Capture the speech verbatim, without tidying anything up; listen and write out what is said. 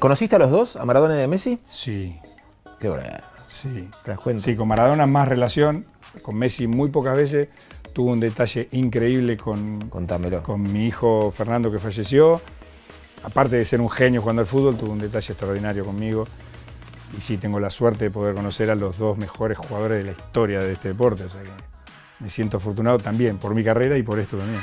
¿Conociste a los dos, a Maradona y a Messi? Sí. Qué hora. Sí. ¿Te das cuenta? Sí, con Maradona más relación, con Messi muy pocas veces. Tuvo un detalle increíble con, Contámelo. con mi hijo Fernando, que falleció. Aparte de ser un genio jugando al fútbol, tuvo un detalle extraordinario conmigo. Y sí, tengo la suerte de poder conocer a los dos mejores jugadores de la historia de este deporte. O sea que me siento afortunado también por mi carrera y por esto también.